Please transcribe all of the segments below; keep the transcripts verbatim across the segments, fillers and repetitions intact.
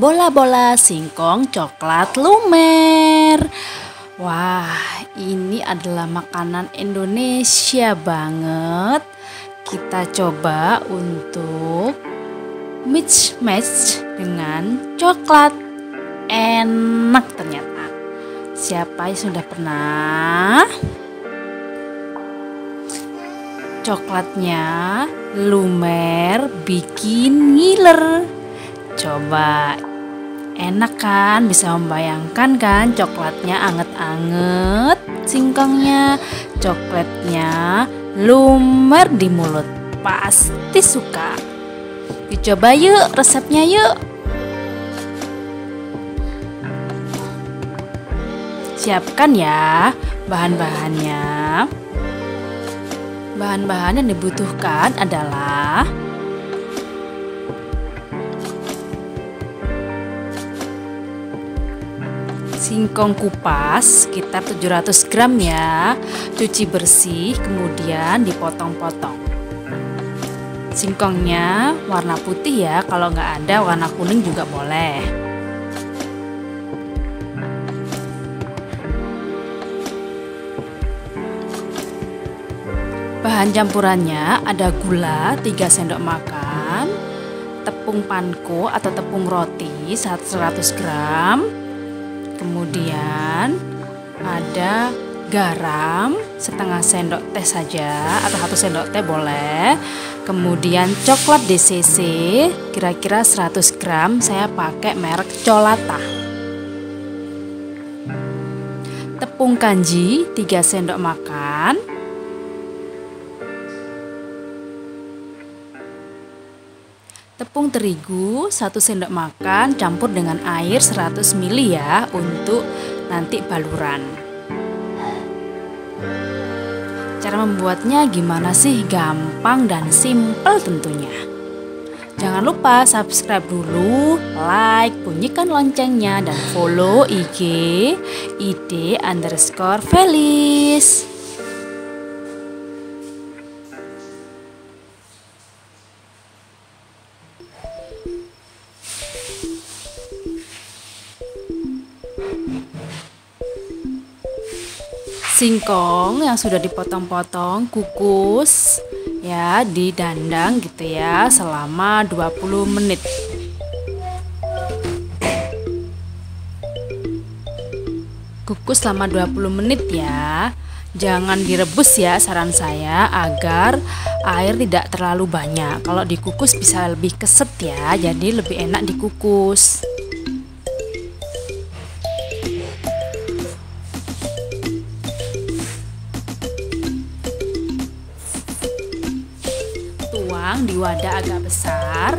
bola-bola singkong coklat lumer. Wah, ini adalah makanan Indonesia banget. Kita coba untuk mix-match dengan coklat. Enak ternyata. Siapa yang sudah pernah? Coklatnya lumer bikin ngiler. Coba, enak kan? Bisa membayangkan kan coklatnya anget-anget, singkongnya, coklatnya lumer di mulut. Pasti suka. Dicoba yuk resepnya yuk. Siapkan ya bahan-bahannya. Bahan-bahan yang dibutuhkan adalah singkong kupas sekitar tujuh ratus gram ya, cuci bersih kemudian dipotong-potong. Singkongnya warna putih ya, kalau nggak ada warna kuning juga boleh. Bahan campurannya ada gula tiga sendok makan, tepung panko atau tepung roti seratus gram, kemudian ada garam setengah sendok teh saja atau satu sendok teh boleh, kemudian coklat D C C kira-kira seratus gram, saya pakai merek Cholatta, tepung kanji tiga sendok makan, tepung terigu satu sendok makan campur dengan air seratus mililiter ya untuk nanti baluran. Cara membuatnya gimana sih? Gampang dan simple tentunya. Jangan lupa subscribe dulu, like, bunyikan loncengnya dan follow I G id underscore feliz. Singkong yang sudah dipotong-potong kukus ya, didandang gitu ya selama dua puluh menit. Kukus selama dua puluh menit ya. Jangan direbus ya, saran saya agar air tidak terlalu banyak. Kalau dikukus bisa lebih keset ya, jadi lebih enak dikukus. Di wadah agak besar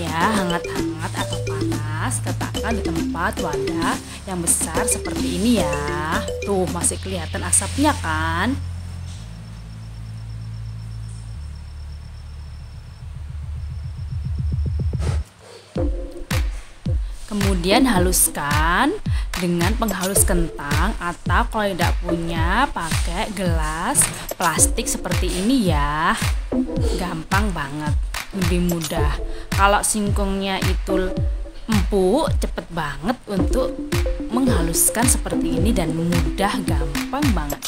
ya, hangat-hangat atau panas, letakkan di tempat wadah yang besar seperti ini ya. Tuh masih kelihatan asapnya kan. Kemudian haluskan dengan penghalus kentang atau kalau tidak punya pakai gelas plastik seperti ini ya. Gampang banget, lebih mudah. Kalau singkongnya itu empuk, cepet banget untuk menghaluskan seperti ini dan mudah, gampang banget.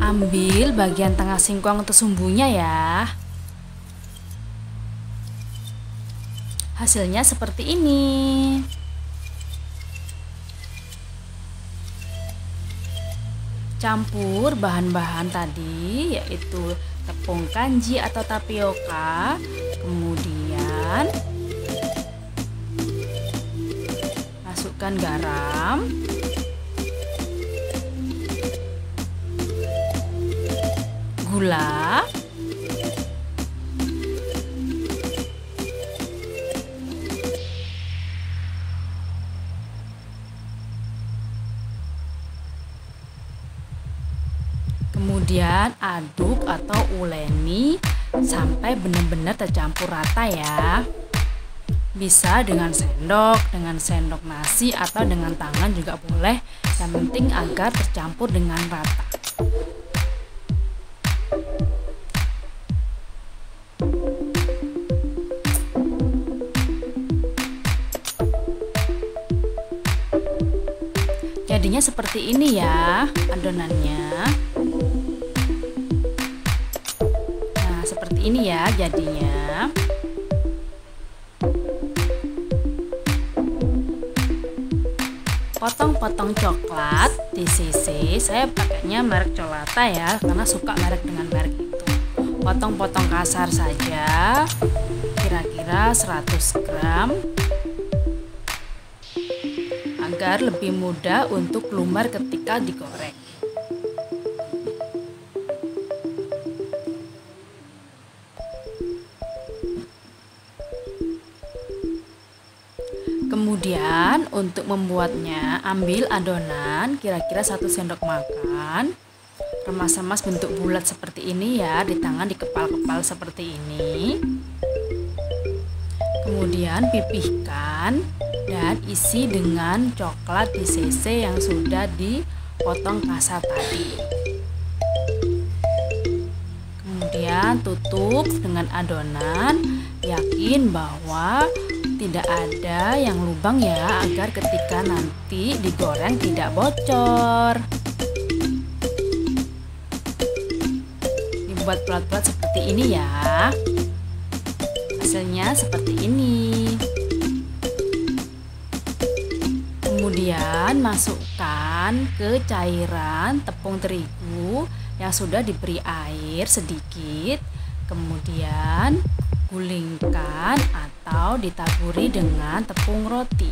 Ambil bagian tengah singkong untuk sumbunya ya. Hasilnya seperti ini. Campur bahan-bahan tadi yaitu tepung kanji atau tapioka, kemudian masukkan garam, gula, kemudian aduk atau uleni sampai benar-benar tercampur rata ya. Bisa dengan sendok, dengan sendok nasi, atau dengan tangan juga boleh. Yang penting agar tercampur dengan rata. Jadinya seperti ini ya adonannya. Nah, seperti ini ya jadinya. Potong-potong coklat D C C, saya pakainya merek Cholatta ya, karena suka merek dengan merek itu. Potong-potong kasar saja, kira-kira seratus gram, agar lebih mudah untuk keluar ketika digoreng. Kemudian untuk membuatnya, ambil adonan kira-kira satu sendok makan, remas-remas bentuk bulat seperti ini ya, di tangan dikepal-kepal seperti ini. Kemudian pipihkan dan isi dengan coklat D C C yang sudah dipotong kasar tadi. Kemudian tutup dengan adonan, yakin bahwa tidak ada yang lubang ya, agar ketika nanti digoreng tidak bocor. Dibuat bulat-bulat seperti ini ya. Hasilnya seperti ini. Kemudian masukkan ke cairan tepung terigu yang sudah diberi air sedikit. Kemudian gulingkan atau ditaburi dengan tepung roti.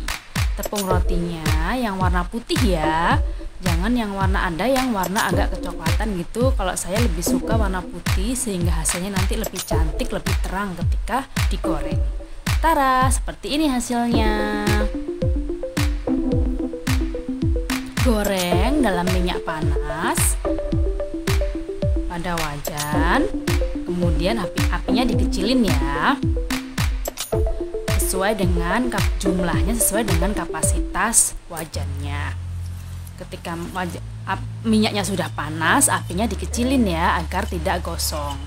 Tepung rotinya yang warna putih ya, jangan yang warna anda yang warna agak kecoklatan gitu. Kalau saya lebih suka warna putih sehingga hasilnya nanti lebih cantik, lebih terang ketika digoreng. Tara, seperti ini hasilnya. Goreng dalam minyak panas pada wajan. Kemudian api apinya dikecilin ya, sesuai dengan jumlahnya, sesuai dengan kapasitas wajannya. Ketika wajan, ap, minyaknya sudah panas, apinya dikecilin ya agar tidak gosong.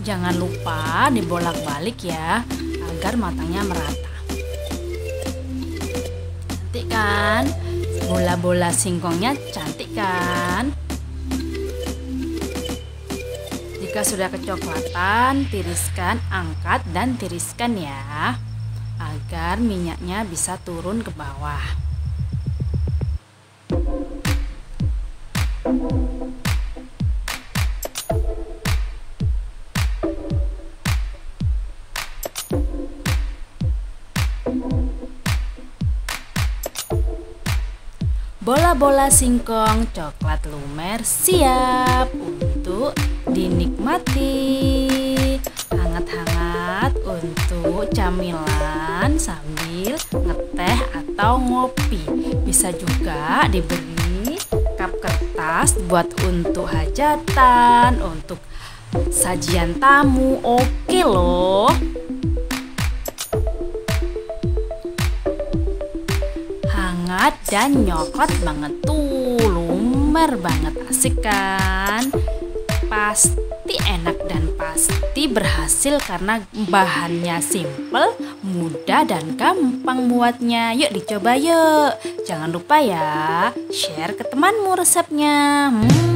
Jangan lupa dibolak-balik ya, agar matangnya merata. Cantik kan? Bola-bola singkongnya cantik kan? Jika sudah kecoklatan, tiriskan, angkat dan tiriskan ya, agar minyaknya bisa turun ke bawah. Bola-bola singkong coklat lumer siap untuk dinikmati. Hangat-hangat untuk camilan sambil ngeteh atau ngopi. Bisa juga diberi cup kertas buat untuk hajatan, untuk sajian tamu. Oke loh. Dan nyokot banget tuh, lumer banget, asik kan? Pasti enak dan pasti berhasil karena bahannya simple, mudah dan gampang buatnya. Yuk dicoba yuk. Jangan lupa ya, share ke temanmu resepnya. hmm.